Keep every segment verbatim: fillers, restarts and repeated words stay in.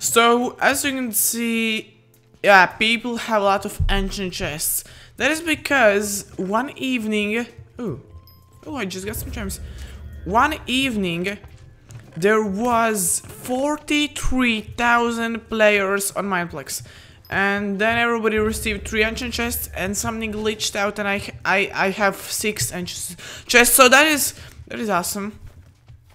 So, as you can see, yeah, people have a lot of ancient chests. That is because one evening... Oh, oh, I just got some gems. One evening, there was forty-three thousand players on Mineplex. And then everybody received three ancient chests and something glitched out and I I, I have six ancient chests. So that is that is awesome.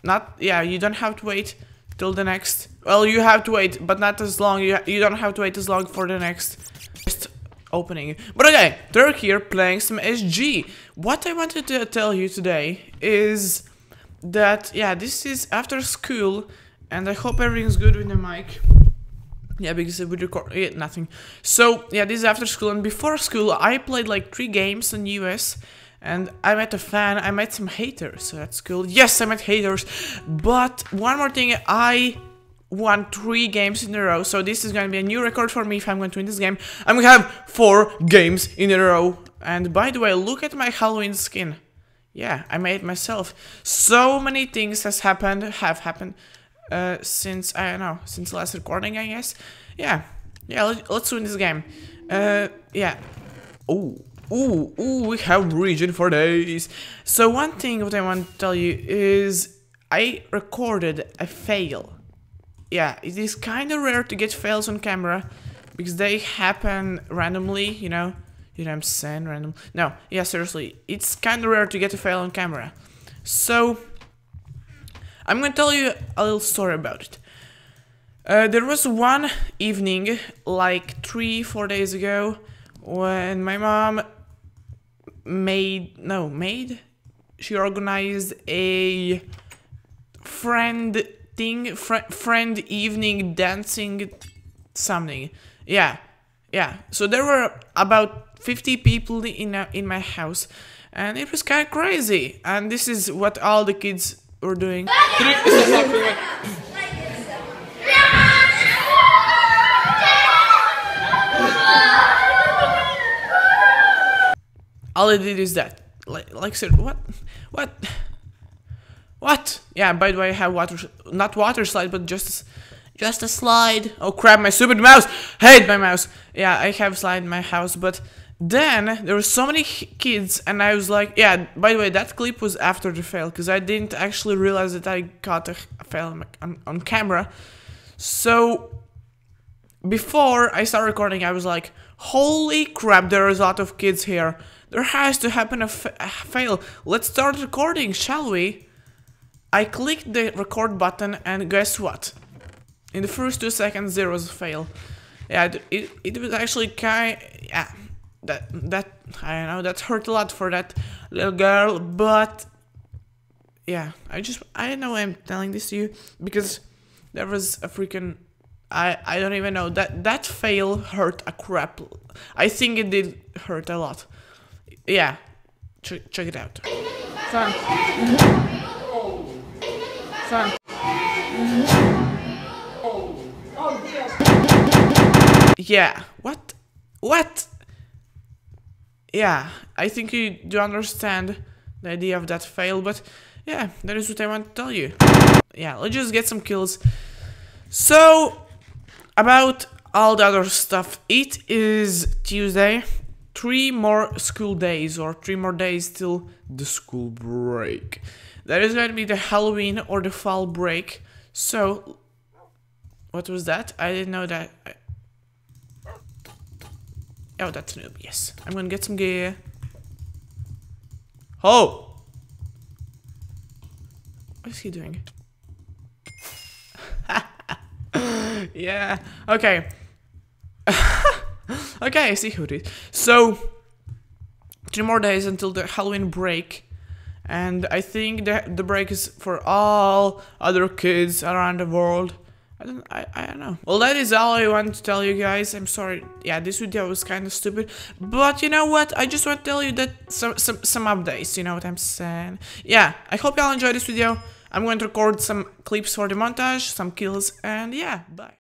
Not yeah, you don't have to wait till the next. Well, you have to wait, but not as long. You you don't have to wait as long for the next chest opening. But okay, they're here playing some S G. What I wanted to tell you today is that yeah, this is after school and I hope everything's good with the mic. Yeah, because it would record yeah, nothing. So yeah, this is after school, and before school I played like three games on U S and I met a fan, I met some haters, so that's cool. Yes, I met haters. But one more thing, I won three games in a row, so this is gonna be a new record for me if I'm going to win this game. I'm gonna have four games in a row. And by the way, look at my Halloween skin. Yeah, I made it myself. So many things has happened have happened. Uh, since, I don't know, since last recording, I guess. Yeah, yeah, let, let's win this game. Uh, yeah. Ooh, ooh, ooh, we have region for days. So one thing what I want to tell you is I recorded a fail. Yeah, it is kind of rare to get fails on camera because they happen randomly, you know? You know what I'm saying, random. No, yeah, seriously, it's kind of rare to get a fail on camera. So... I'm gonna tell you a little story about it. Uh, there was one evening, like three, four days ago, when my mom made, no, made? She organized a friend thing, fr friend evening dancing something. Yeah, yeah. So there were about fifty people in, a, in my house, and it was kind of crazy. And this is what all the kids... we're doing. All I did is that. Like, like, sir, what? What? What? Yeah, by the way, I have water, not water slide, but just, just a slide. Oh crap, my stupid mouse! I hate my mouse! Yeah, I have slide in my house, but then there were so many kids and I was like, yeah, by the way, that clip was after the fail because I didn't actually realize that I caught a fail on, on camera. So before I started recording, I was like, holy crap, there is a lot of kids here. There has to happen a, fa a fail. Let's start recording, shall we? I clicked the record button and guess what? In the first two seconds, there was a fail. Yeah, it, it was actually kind of... yeah. That, that, I don't know, that hurt a lot for that little girl, but yeah, I just, I don't know why I'm telling this to you, because there was a freaking, I, I don't even know, that, that fail hurt a crap, I think it did hurt a lot, yeah, Ch check it out. Son. Son. Yeah, what, what? Yeah, I think you do understand the idea of that fail, but yeah, that is what I want to tell you. Yeah, let's just get some kills. So, about all the other stuff, it is Tuesday. Three more school days, or three more days till the school break. That is going to be the Halloween or the fall break. So, what was that? I didn't know that... I Oh, that's noob, yes. I'm gonna get some gear. Oh! What is he doing? Yeah, okay. Okay, I see who it is. So, two more days until the Halloween break. And I think the, the break is for all other kids around the world. I don't, I, I don't know. Well, that is all I want to tell you guys. I'm sorry. Yeah, this video was kind of stupid. But you know what? I just want to tell you that some, some, some updates. You know what I'm saying? Yeah, I hope y'all enjoyed this video. I'm going to record some clips for the montage, some kills, and yeah, bye.